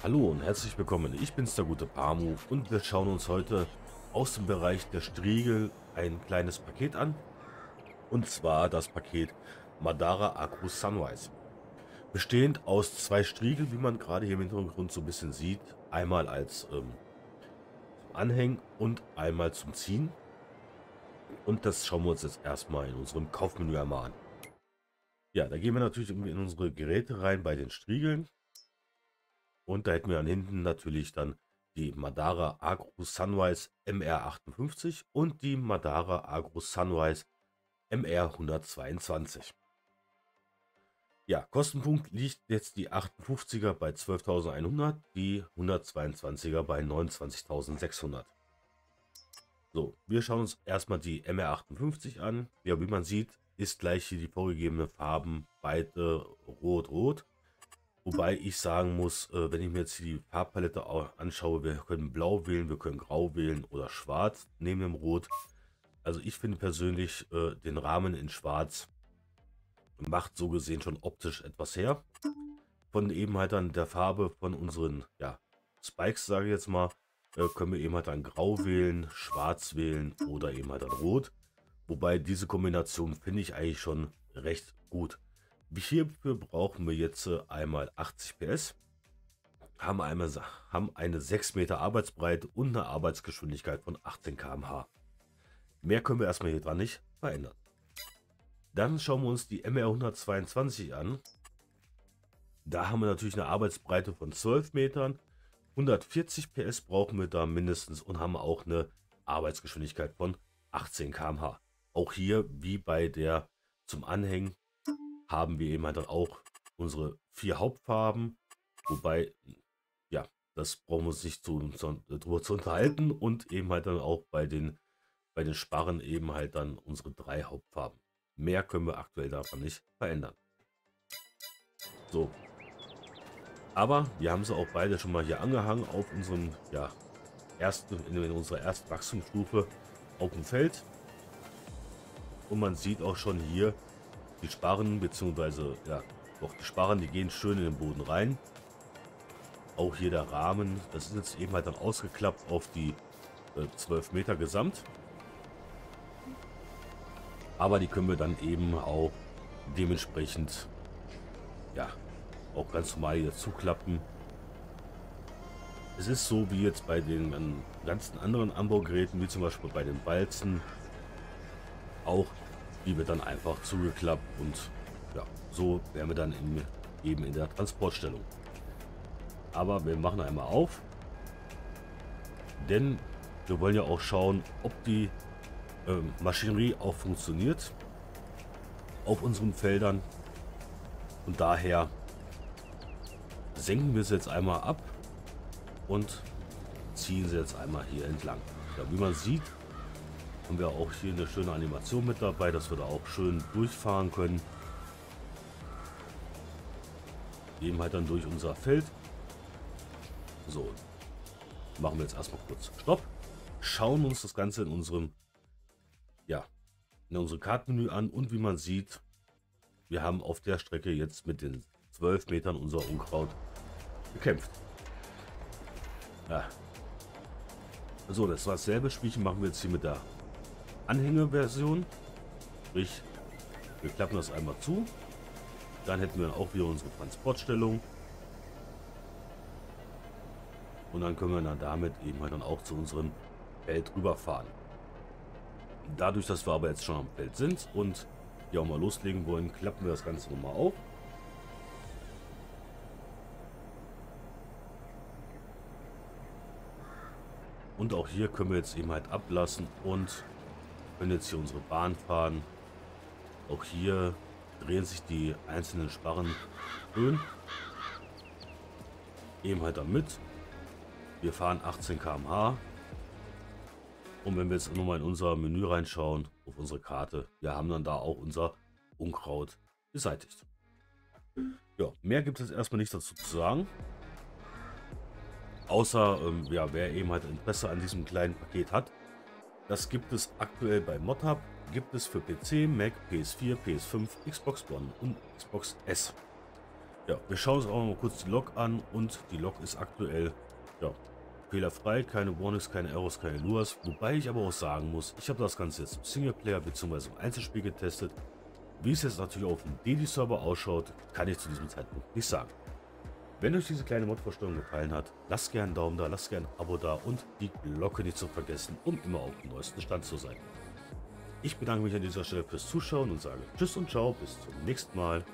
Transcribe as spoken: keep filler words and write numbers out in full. Hallo und herzlich willkommen, ich bin's der gute Pamu und wir schauen uns heute aus dem Bereich der Striegel ein kleines Paket an. Und zwar das Paket Madara Agro Sunrise. Bestehend aus zwei Striegel, wie man gerade hier im Hintergrund so ein bisschen sieht. Einmal als ähm, zum Anhängen und einmal zum Ziehen. Und das schauen wir uns jetzt erstmal in unserem Kaufmenü einmal an. Ja, da gehen wir natürlich in unsere Geräte rein bei den Striegeln. Und da hätten wir dann hinten natürlich dann die Madara Agro Sunrise M R achtundfünfzig und die Madara Agro Sunrise M R hundertzweiundzwanzig. Ja, Kostenpunkt liegt jetzt die achtundfünfziger bei zwölftausendeinhundert, die hundertzweiundzwanziger bei neunundzwanzigtausendsechshundert. So, wir schauen uns erstmal die M R achtundfünfzig an. Ja, wie man sieht, ist gleich hier die vorgegebene Farben beide rot-rot. Wobei ich sagen muss, wenn ich mir jetzt hier die Farbpalette anschaue, wir können blau wählen, wir können grau wählen oder schwarz neben dem Rot. Also ich finde persönlich den Rahmen in schwarz macht so gesehen schon optisch etwas her. Von eben halt dann der Farbe von unseren ja, Spikes, sage ich jetzt mal, können wir eben halt dann grau wählen, schwarz wählen oder eben halt dann rot. Wobei diese Kombination finde ich eigentlich schon recht gut. Hierfür brauchen wir jetzt einmal achtzig P S, haben, einmal, haben eine sechs Meter Arbeitsbreite und eine Arbeitsgeschwindigkeit von achtzehn Kilometer pro Stunde. Mehr können wir erstmal hier dran nicht verändern. Dann schauen wir uns die M R hundertzweiundzwanzig an. Da haben wir natürlich eine Arbeitsbreite von zwölf Metern, hundertvierzig P S brauchen wir da mindestens und haben auch eine Arbeitsgeschwindigkeit von achtzehn Kilometer pro Stunde. Auch hier, wie bei der zum Anhängen, haben wir eben halt dann auch unsere vier Hauptfarben, wobei, ja, das brauchen wir uns nicht zu, zu, drüber zu unterhalten, und eben halt dann auch bei den, bei den Sparren eben halt dann unsere drei Hauptfarben. Mehr können wir aktuell davon nicht verändern. So, aber wir haben sie auch beide schon mal hier angehangen auf unserem, ja, ersten, in unserer ersten Wachstumsstufe auf dem Feld, und man sieht auch schon hier, die Sparren, beziehungsweise, ja, doch die Sparren, die gehen schön in den Boden rein. Auch hier der Rahmen, das ist jetzt eben halt dann ausgeklappt auf die äh, zwölf Meter gesamt. Aber die können wir dann eben auch dementsprechend, ja, auch ganz normal hier zuklappen. Es ist so wie jetzt bei den ganzen anderen Anbaugeräten, wie zum Beispiel bei den Walzen, auch die wird dann einfach zugeklappt, und ja, so wären wir dann in, eben in der Transportstellung. Aber wir machen einmal auf, denn wir wollen ja auch schauen, ob die äh, Maschinerie auch funktioniert auf unseren Feldern, und daher senken wir es jetzt einmal ab und ziehen sie jetzt einmal hier entlang. Ja, wie man sieht, haben wir auch hier eine schöne Animation mit dabei, dass wir da auch schön durchfahren können. Eben halt dann durch unser Feld. So, machen wir jetzt erstmal kurz Stopp. Schauen uns das Ganze in unserem, ja, in unserem Kartenmenü an, und wie man sieht, wir haben auf der Strecke jetzt mit den zwölf Metern unser Unkraut bekämpft. Ja. So, das war dasselbe Spielchen, machen wir jetzt hier mit der Anhängeversion, sprich, wir klappen das einmal zu, dann hätten wir dann auch wieder unsere Transportstellung, und dann können wir dann damit eben halt dann auch zu unserem Feld rüberfahren. Dadurch, dass wir aber jetzt schon am Feld sind und hier auch mal loslegen wollen, klappen wir das Ganze nochmal auf. Und auch hier können wir jetzt eben halt ablassen und können jetzt hier unsere Bahn fahren. Auch hier drehen sich die einzelnen Sparren schön. Eben halt damit. Wir fahren achtzehn Kilometer pro Stunde. Und wenn wir jetzt nochmal in unser Menü reinschauen, auf unsere Karte, wir haben dann da auch unser Unkraut beseitigt. Ja, mehr gibt es erstmal nicht dazu zu sagen. Außer, ähm, ja, wer eben halt Interesse an diesem kleinen Paket hat. Das gibt es aktuell bei Modhub, gibt es für P C, Mac, P S vier, P S fünf, Xbox One und Xbox S. Ja, wir schauen uns auch noch mal kurz die Log an und die Log ist aktuell, ja, fehlerfrei, keine Warnings, keine Errors, keine L U As, wobei ich aber auch sagen muss, ich habe das Ganze jetzt im Singleplayer bzw. im Einzelspiel getestet. Wie es jetzt natürlich auf dem D D-Server ausschaut, kann ich zu diesem Zeitpunkt nicht sagen. Wenn euch diese kleine Mod-Vorstellung gefallen hat, lasst gerne einen Daumen da, lasst gerne ein Abo da und die Glocke nicht zu vergessen, um immer auf dem neuesten Stand zu sein. Ich bedanke mich an dieser Stelle fürs Zuschauen und sage Tschüss und Ciao, bis zum nächsten Mal.